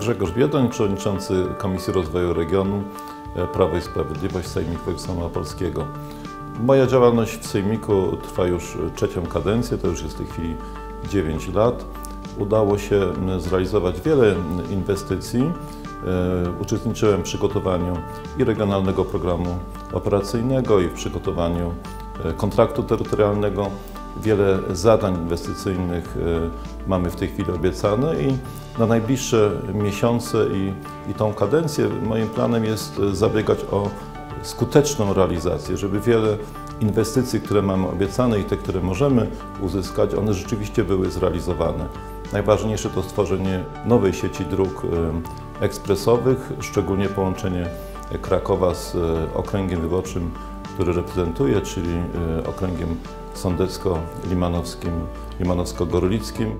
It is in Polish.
Grzegorz Biedroń, Przewodniczący Komisji Rozwoju Regionu, Prawo i Sprawiedliwość, Sejmik Województwa Małopolskiego. Moja działalność w Sejmiku trwa już trzecią kadencję, to już jest w tej chwili 9 lat. Udało się zrealizować wiele inwestycji. Uczestniczyłem w przygotowaniu i Regionalnego Programu Operacyjnego, i w przygotowaniu kontraktu terytorialnego. Wiele zadań inwestycyjnych mamy w tej chwili obiecane i na najbliższe miesiące i tą kadencję moim planem jest zabiegać o skuteczną realizację, żeby wiele inwestycji, które mamy obiecane i te, które możemy uzyskać, one rzeczywiście były zrealizowane. Najważniejsze to stworzenie nowej sieci dróg ekspresowych, szczególnie połączenie Krakowa z okręgiem wyborczym, który reprezentuje, czyli okręgiem sądecko-limanowskim, limanowsko-gorylickim.